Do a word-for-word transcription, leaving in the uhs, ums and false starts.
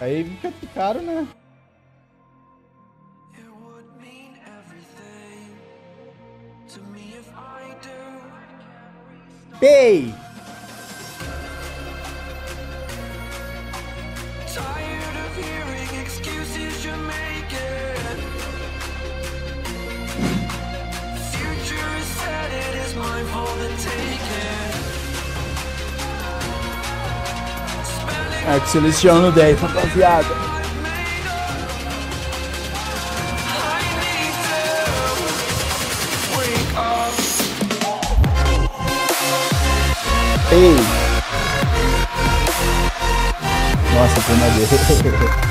Aí fica caro, né? Pay! É que seleciona dez, rapaziada. Ei! Nossa, foi madeira.